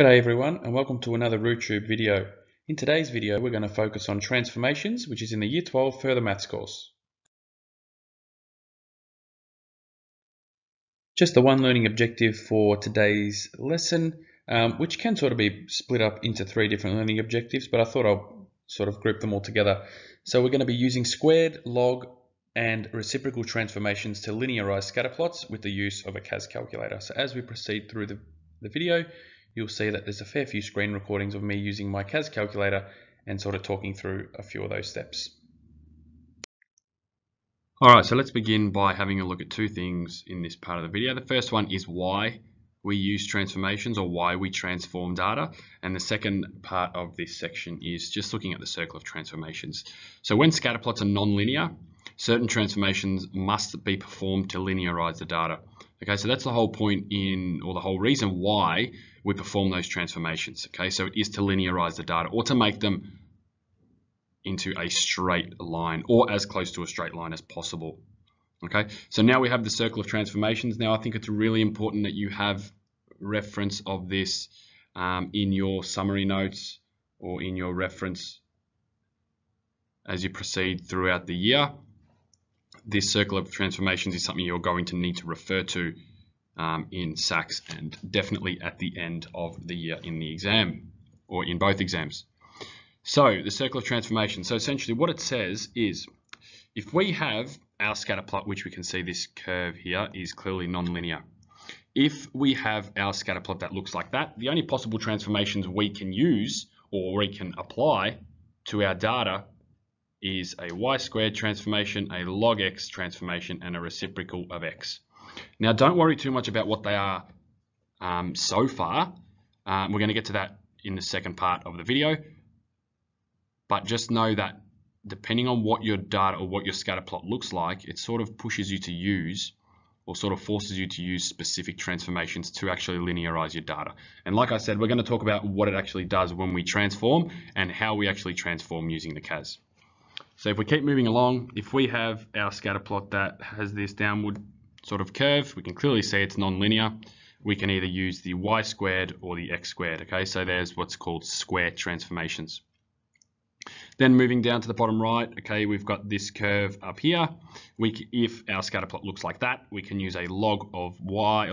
G'day everyone and welcome to another RouTube video. In today's video we're going to focus on transformations, which is in the Year 12 Further Maths course. Just the one learning objective for today's lesson, which can sort of be split up into three different learning objectives, but I thought I'll sort of group them all together. So we're going to be using squared, log and reciprocal transformations to linearize scatterplots with the use of a CAS calculator. So as we proceed through the video, you'll see that there's a fair few screen recordings of me using my CAS calculator and sort of talking through a few of those steps. Alright, so let's begin by having a look at two things in this part of the video. The first one is why we use transformations, or why we transform data, and the second part of this section is just looking at the circle of transformations. So when scatterplots are non-linear, certain transformations must be performed to linearize the data. Okay, so that's the whole point the whole reason why we perform those transformations. Okay, so it is to linearize the data, or to make them into a straight line, or as close to a straight line as possible. Okay, so now we have the circle of transformations. Now I think it's really important that you have reference of this in your summary notes or in your reference as you proceed throughout the year. This circle of transformations is something you're going to need to refer to in SACS, and definitely at the end of the year in the exam, or in both exams. So the circle of transformation. So essentially what it says is, if we have our scatter plot, which we can see this curve here is clearly non-linear. If we have our scatter plot that looks like that, the only possible transformations we can use or we can apply to our data is a y squared transformation, a log x transformation, and a reciprocal of x. Now don't worry too much about what they are so far. We're going to get to that in the second part of the video, but just know that depending on what your data or what your scatter plot looks like, it sort of pushes you to use, or sort of forces you to use, specific transformations to actually linearize your data. And like I said, we're going to talk about what it actually does when we transform and how we actually transform using the CAS. So if we keep moving along, if we have our scatter plot that has this downward sort of curve, we can clearly see it's non-linear. We can either use the y squared or the x squared. Okay, so there's what's called square transformations. Then moving down to the bottom right, okay, we've got this curve up here. If our scatter plot looks like that, we can use a log of y,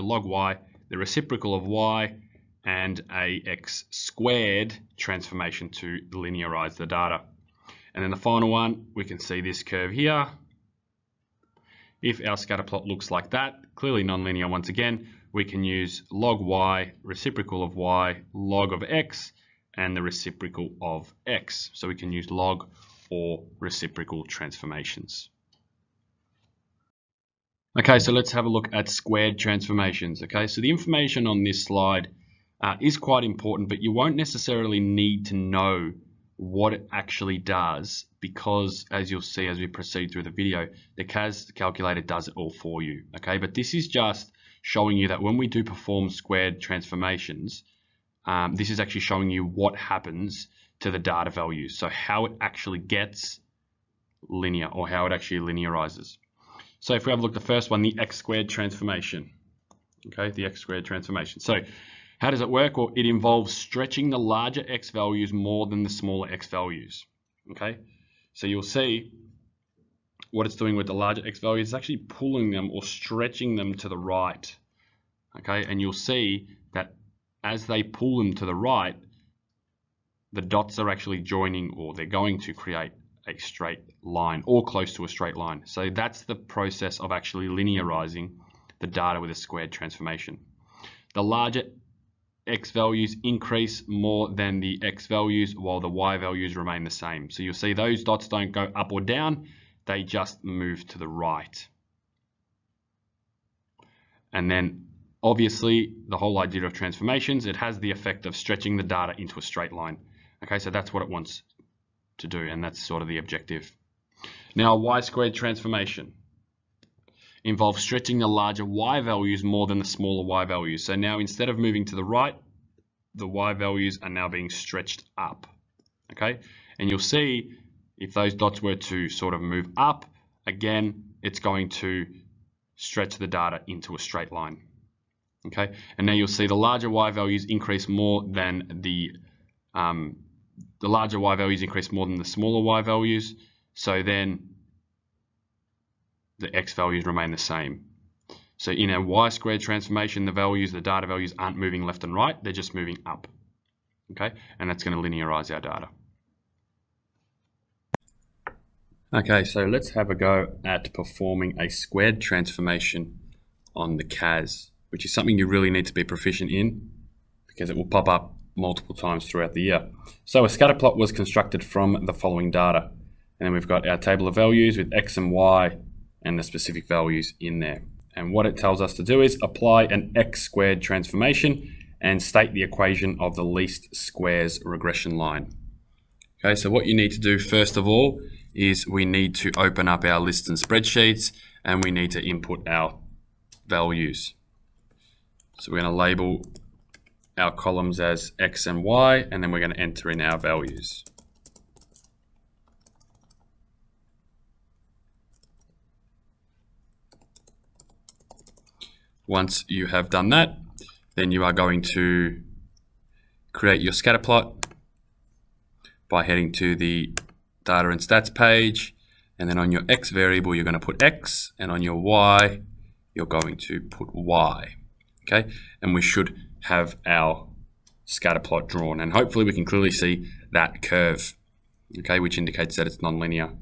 the reciprocal of y, and a x squared transformation to linearize the data. And then the final one, we can see this curve here. If our scatter plot looks like that, clearly nonlinear once again, we can use log y, reciprocal of y, log of x, and the reciprocal of x. So we can use log or reciprocal transformations. Okay, so let's have a look at squared transformations. Okay, so the information on this slide is quite important, but you won't necessarily need to know what it actually does, because as you'll see as we proceed through the video, the CAS calculator does it all for you. Okay, but this is just showing you that when we do perform squared transformations, this is actually showing you what happens to the data values, so how it actually gets linear, or how it actually linearizes. So if we have a look at the first one, the x squared transformation. Okay, the x squared transformation. So how does it work? Well, it involves stretching the larger x values more than the smaller x values. Okay, so you'll see what it's doing with the larger x values. It's actually pulling them or stretching them to the right. Okay, and you'll see that as they pull them to the right, the dots are actually joining, or they're going to create a straight line, or close to a straight line. So that's the process of actually linearizing the data with a squared transformation. The larger x values increase more than the x values, while the y values remain the same. So you'll see those dots don't go up or down, they just move to the right. And then obviously the whole idea of transformations, it has the effect of stretching the data into a straight line. Okay, so that's what it wants to do, and that's sort of the objective. Now a y squared transformation involves stretching the larger y values more than the smaller y values. So now instead of moving to the right, the y values are now being stretched up. Okay, and you'll see if those dots were to sort of move up, again, it's going to stretch the data into a straight line. Okay, and now you'll see the larger Y values increase more than the larger Y values increase more than the smaller Y values. So then the X values remain the same. So in a Y squared transformation, the data values aren't moving left and right, they're just moving up. Okay, and that's going to linearize our data. Okay, so let's have a go at performing a squared transformation on the CAS, which is something you really need to be proficient in because it will pop up multiple times throughout the year. So a scatter plot was constructed from the following data. And then we've got our table of values with X and Y and the specific values in there. And what it tells us to do is apply an X squared transformation and state the equation of the least squares regression line. Okay, so what you need to do first of all is we need to open up our lists and spreadsheets, and we need to input our values. So we're going to label our columns as X and Y, and then we're going to enter in our values. Once you have done that, then you are going to create your scatter plot by heading to the data and stats page, and then on your X variable you're going to put X, and on your Y you're going to put Y. Okay, and we should have our scatter plot drawn, and hopefully we can clearly see that curve, okay, which indicates that it's nonlinear.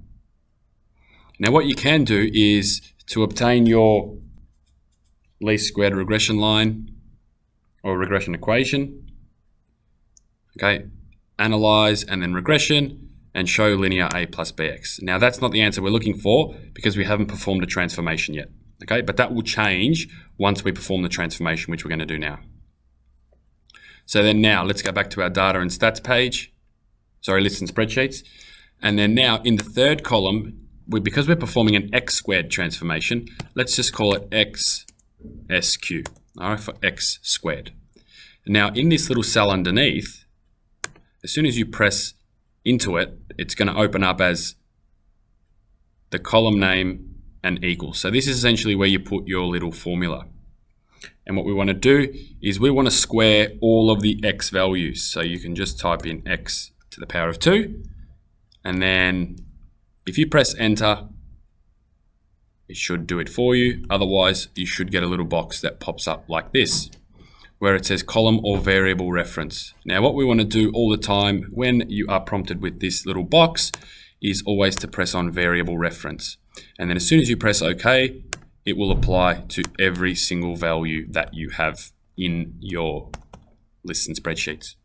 Now what you can do is to obtain your least squared regression line or regression equation, okay, analyze and then regression, and show linear A plus BX. Now that's not the answer we're looking for because we haven't performed a transformation yet. Okay, but that will change once we perform the transformation, which we're going to do now. So then now let's go back to our data and stats page, sorry, lists and spreadsheets. And then now in the third column, because we're performing an X squared transformation, let's just call it X SQ, all right, for X squared. Now in this little cell underneath, as soon as you press into it, it's going to open up as the column name and equal. So this is essentially where you put your little formula. And what we want to do is we want to square all of the X values. So you can just type in X to the power of 2. And then if you press enter, it should do it for you. Otherwise, you should get a little box that pops up like this, where it says column or variable reference. Now what we want to do all the time when you are prompted with this little box is always to press on variable reference. And then as soon as you press OK, it will apply to every single value that you have in your lists and spreadsheets.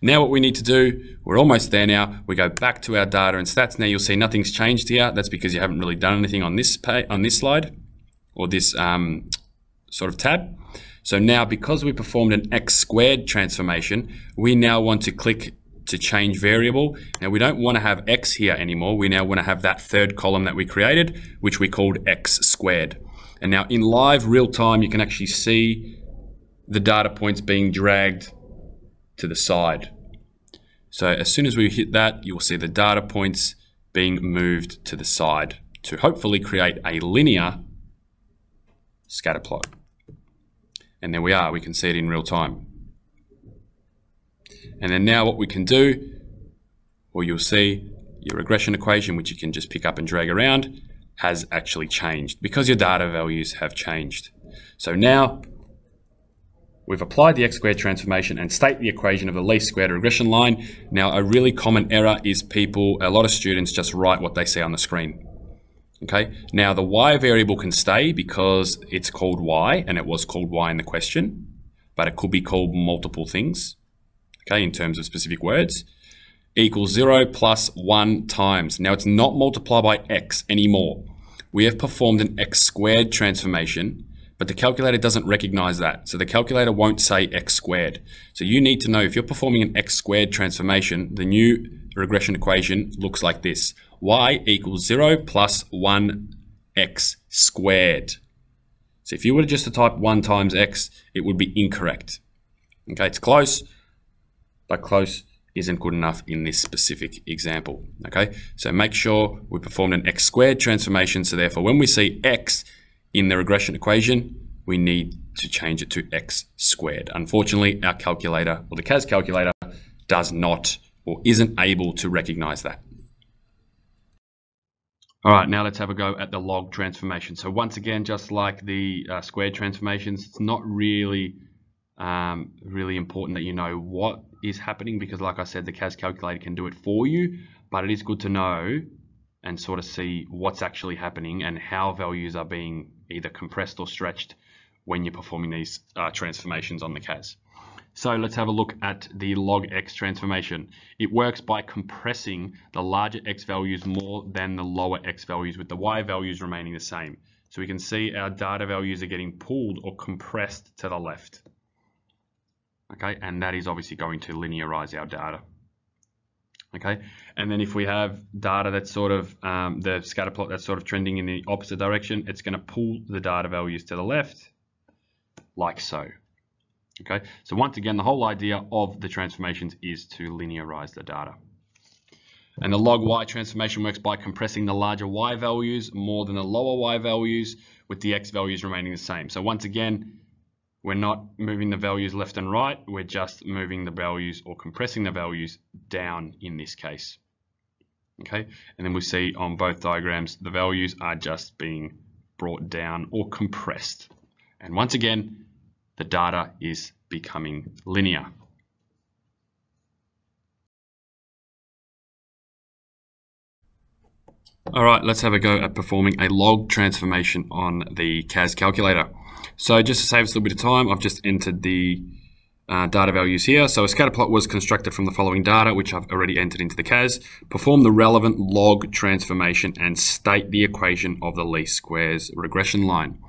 Now what we need to do, we're almost there now, we go back to our data and stats. Now you'll see nothing's changed here. That's because you haven't really done anything on this page, on this slide or this sort of tab. So now, because we performed an X squared transformation, we now want to click to change variable. Now we don't want to have X here anymore. We now want to have that third column that we created, which we called X squared. And now in live real time, you can actually see the data points being dragged to the side. So as soon as we hit that, you'll see the data points being moved to the side to hopefully create a linear scatter plot. And there we are, we can see it in real time. And then now what we can do, well, you'll see your regression equation, which you can just pick up and drag around, has actually changed because your data values have changed. So now we've applied the X squared transformation and state the equation of the least squared regression line. Now a really common error is a lot of students just write what they see on the screen. Okay, now the Y variable can stay because it's called Y and it was called Y in the question, but it could be called multiple things, okay, in terms of specific words, equals 0 + 1 times. Now it's not multiplied by X anymore. We have performed an X squared transformation, but the calculator doesn't recognize that. So the calculator won't say X squared. So you need to know if you're performing an X squared transformation, the new regression equation looks like this. Y equals 0 + 1 X squared. So if you were just to type 1 times X, it would be incorrect. Okay, it's close, but close isn't good enough in this specific example. Okay, so make sure we performed an X squared transformation. So therefore, when we see X in the regression equation, we need to change it to x squared. Unfortunately, our calculator, or the CAS calculator, does not or isn't able to recognize that. All right, now let's have a go at the log transformation. So once again, just like the squared transformations, it's not really, really important that you know what is happening, because like I said, the CAS calculator can do it for you, but it is good to know and sort of see what's actually happening and how values are being either compressed or stretched when you're performing these transformations on the CAS. So let's have a look at the log x transformation. It works by compressing the larger x values more than the lower x values, with the y values remaining the same. So we can see our data values are getting pulled or compressed to the left. Okay, and that is obviously going to linearize our data. Okay, and then if we have data that's sort of the scatter plot that's sort of trending in the opposite direction, it's going to pull the data values to the left, like so. Okay, so once again, the whole idea of the transformations is to linearize the data. And the log y transformation works by compressing the larger y values more than the lower y values, with the x values remaining the same. So once again, we're not moving the values left and right, we're just moving the values or compressing the values down in this case. Okay, and then we see on both diagrams, the values are just being brought down or compressed. And once again, the data is becoming linear. All right, let's have a go at performing a log transformation on the CAS calculator. So just to save us a little bit of time, I've just entered the data values here. So a scatter plot was constructed from the following data, which I've already entered into the CAS. Perform the relevant log transformation and state the equation of the least squares regression line.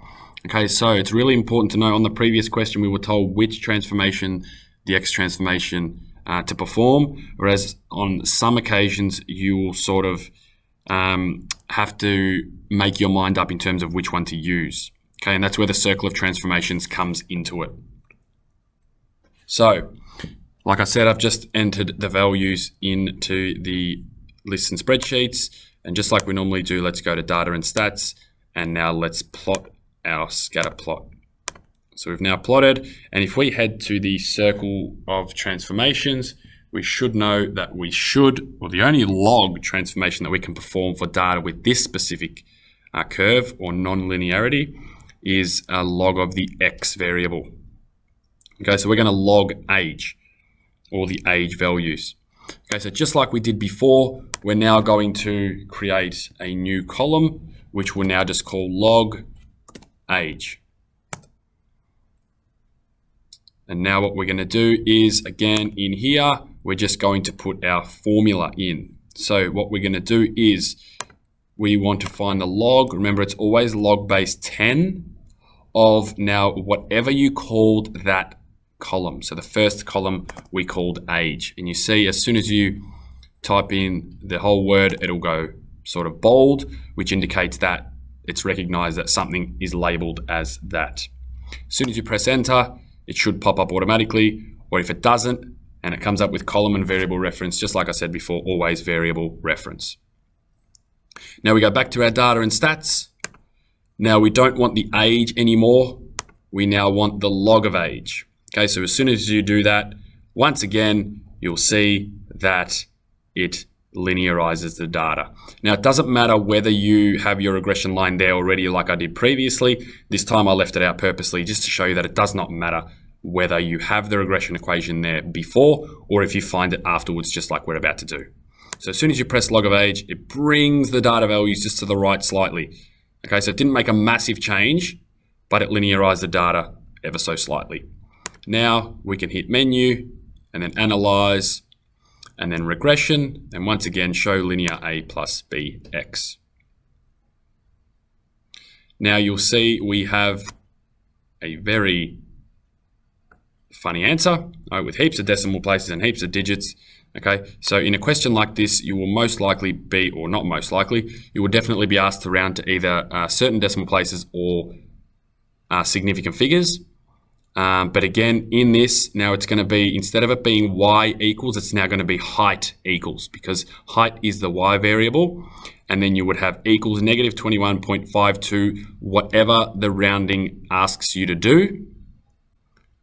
Okay, so it's really important to know, on the previous question we were told which transformation, the X transformation, to perform, whereas on some occasions you will sort of have to make your mind up in terms of which one to use. Okay, and that's where the circle of transformations comes into it. So, like I said, I've just entered the values into the lists and spreadsheets, and just like we normally do, let's go to data and stats, and now let's plot our scatter plot. So we've now plotted, and if we head to the circle of transformations, we should know that we should, or the only log transformation that we can perform for data with this specific curve or non-linearity is a log of the X variable. Okay, so we're gonna log age, or the age values. Okay, so just like we did before, we're now going to create a new column, which we'll now just call log age. And now what we're going to do is, again, in here we're just going to put our formula in. So what we're going to do is we want to find the log, remember it's always log base 10 of now whatever you called that column. So the first column we called age, and you see as soon as you type in the whole word, it'll go sort of bold, which indicates that it's recognized that something is labeled as that. As soon as you press enter, it should pop up automatically, or if it doesn't and it comes up with column and variable reference, just like I said before, always variable reference. Now we go back to our data and stats. Now we don't want the age anymore. We now want the log of age. Okay, so as soon as you do that, once again, you'll see that it linearizes the data. Now it doesn't matter whether you have your regression line there already like I did previously. This time I left it out purposely just to show you that it does not matter whether you have the regression equation there before or if you find it afterwards, just like we're about to do. So as soon as you press log of age, it brings the data values just to the right slightly. Okay, so it didn't make a massive change, but it linearized the data ever so slightly. Now we can hit menu and then analyze, and then regression, and once again, show linear A plus BX. Now you'll see we have a very funny answer, right, with heaps of decimal places and heaps of digits, okay? So in a question like this, you will most likely be, or not most likely, you will definitely be asked to round to either certain decimal places or significant figures. But again, in this, now it's going to be, instead of it being y equals, it's now going to be height equals, because height is the y variable. And then you would have equals negative 21.52, whatever the rounding asks you to do.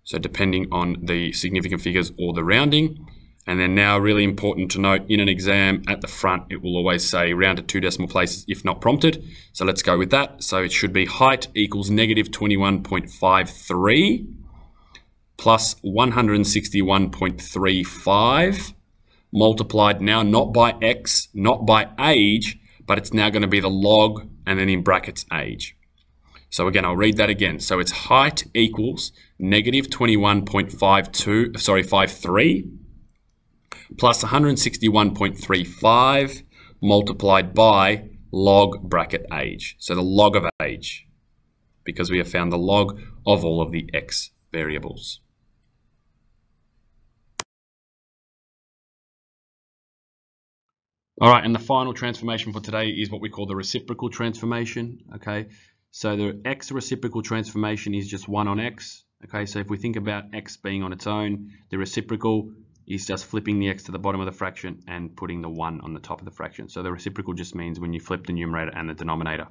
So depending on the significant figures or the rounding. And then now, really important to note, in an exam at the front, it will always say round to 2 decimal places if not prompted. So let's go with that. So it should be height equals negative 21.53. plus 161.35 multiplied now not by x, not by age, but it's now going to be the log and then in brackets age. So again, I'll read that again. So it's height equals negative 21.52, sorry, 53 plus 161.35 multiplied by log bracket age. So the log of age, because we have found the log of all of the x variables. All right, and the final transformation for today is what we call the reciprocal transformation, okay? So the x reciprocal transformation is just 1 on x, okay? So if we think about x being on its own, the reciprocal is just flipping the x to the bottom of the fraction and putting the 1 on the top of the fraction. So the reciprocal just means when you flip the numerator and the denominator.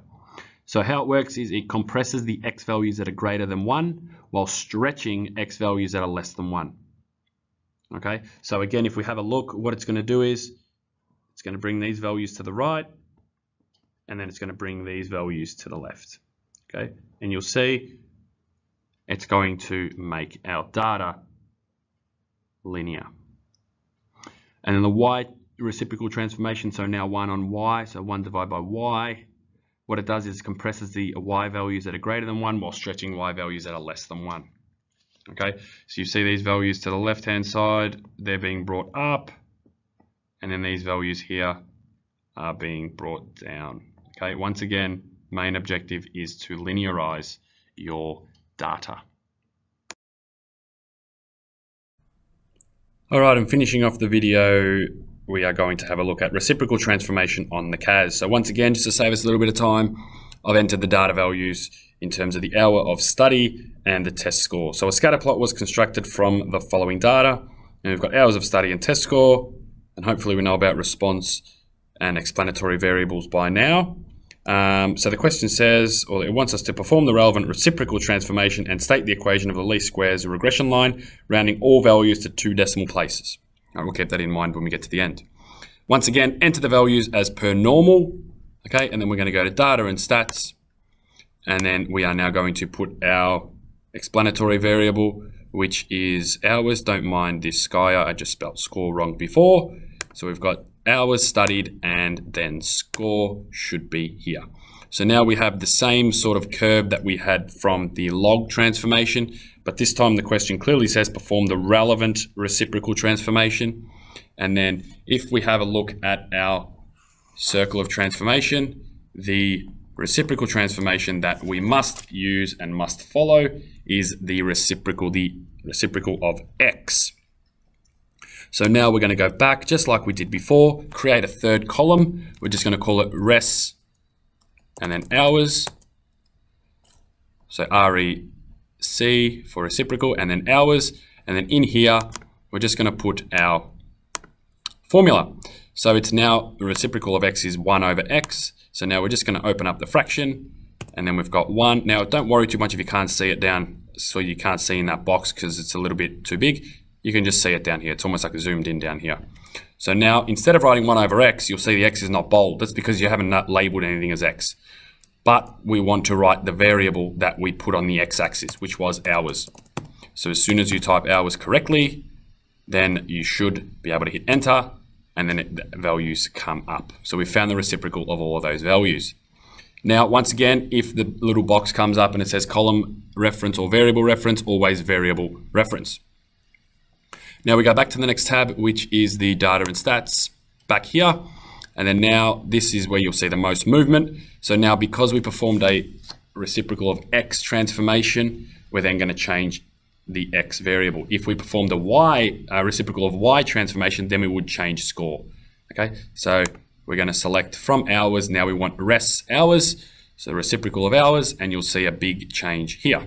So how it works is it compresses the x values that are greater than 1 while stretching x values that are less than 1. Okay, so again, if we have a look, what it's going to do is it's going to bring these values to the right, and then it's going to bring these values to the left. Okay, and you'll see it's going to make our data linear. And then the y reciprocal transformation, so now 1 on y, so 1 divided by y. What it does is compresses the y values that are greater than 1 while stretching y values that are less than 1. Okay, so you see these values to the left-hand side, they're being brought up, and then these values here are being brought down. Okay, once again, main objective is to linearize your data. All right, I'm finishing off the video. We are going to have a look at reciprocal transformation on the CAS. So once again, just to save us a little bit of time, I've entered the data values in terms of the hour of study and the test score. So a scatter plot was constructed from the following data, and we've got hours of study and test score, and hopefully we know about response and explanatory variables by now. So the question says, or it wants us to perform the relevant reciprocal transformation and state the equation of the least squares regression line, rounding all values to 2 decimal places. We'll keep that in mind when we get to the end. Once again, enter the values as per normal, okay? And then we're going to go to data and stats, and then we are now going to put our explanatory variable, which is hours. Don't mind this Skya, I just spelled score wrong before. So we've got hours studied, and then score should be here. So now we have the same sort of curve that we had from the log transformation, but this time the question clearly says perform the relevant reciprocal transformation. And then if we have a look at our circle of transformation, the reciprocal transformation that we must use and must follow is the reciprocal of x. So now we're going to go back just like we did before, create a third column. We're just going to call it res and then hours, so REC for reciprocal, and then hours, and then in here we're just going to put our formula. So it's now the reciprocal of x is 1 over x, so now we're just going to open up the fraction, and then we've got 1. Now don't worry too much if you can't see it down, so you can't see in that box because it's a little bit too big. You can just see it down here, it's almost like zoomed in down here. So now, instead of writing 1 over x, you'll see the x is not bold. That's because you haven't labeled anything as x. But we want to write the variable that we put on the x-axis, which was hours. So as soon as you type hours correctly, then you should be able to hit enter, and then the values come up. So we found the reciprocal of all of those values. Now, once again, if the little box comes up and it says column reference or variable reference, always variable reference. Now we go back to the next tab, which is the data and stats back here. And then now this is where you'll see the most movement. So now because we performed a reciprocal of x transformation, we're then going to change the x variable. If we performed a y reciprocal of y transformation, then we would change score. Okay, so we're going to select from hours. Now we want res hours, so reciprocal of hours, and you'll see a big change here.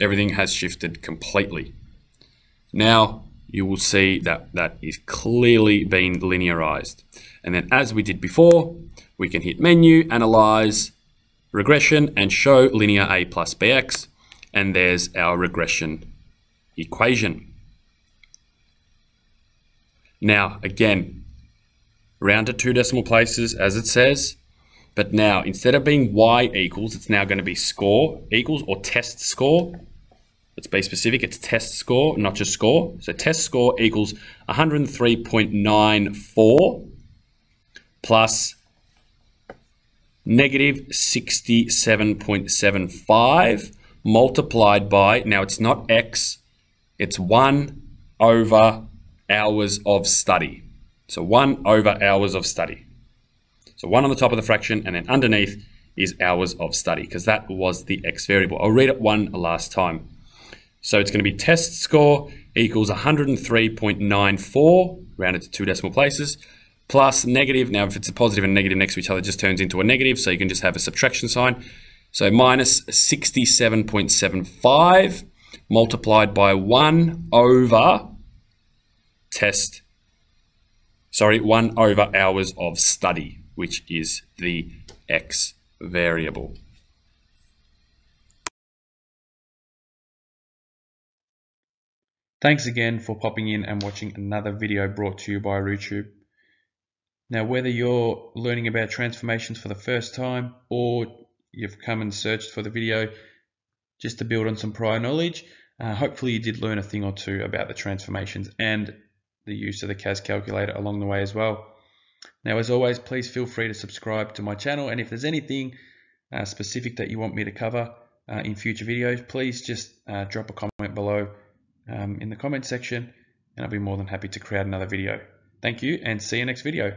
everything has shifted completely. Now you will see that that is clearly being linearized. And then as we did before, we can hit menu, analyze, regression, and show linear A plus BX. And there's our regression equation. Now, again, round to 2 decimal places, as it says, but now instead of being Y equals, it's now going to be score equals or test score. Let's be specific, it's test score, not just score. So test score equals 103.94 plus negative 67.75 multiplied by, now it's not X, it's 1 over hours of study. So 1 over hours of study. So 1 on the top of the fraction, and then underneath is hours of study, because that was the X variable. I'll read it one last time. So it's going to be test score equals 103.94, rounded to 2 decimal places, plus negative. Now, if it's a positive and negative next to each other, it just turns into a negative, so you can just have a subtraction sign. So minus 67.75 multiplied by 1 over hours of study, which is the X variable. Thanks again for popping in and watching another video brought to you by RouTube. Now, whether you're learning about transformations for the first time or you've come and searched for the video just to build on some prior knowledge, hopefully you did learn a thing or two about the transformations and the use of the CAS calculator along the way as well. Now, as always, please feel free to subscribe to my channel, and if there's anything specific that you want me to cover in future videos, please just drop a comment below in the comment section, and I'll be more than happy to create another video. Thank you, and see you next video.